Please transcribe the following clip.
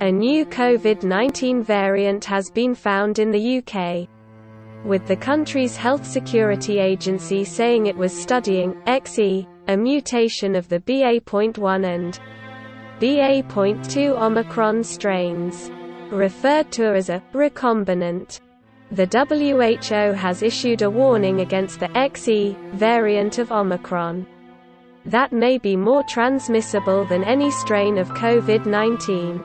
A new COVID-19 variant has been found in the UK, with the country's health security agency saying it was studying XE, a mutation of the BA.1 and BA.2 Omicron strains, referred to as a recombinant. The WHO has issued a warning against the XE variant of Omicron that may be more transmissible than any strain of COVID-19.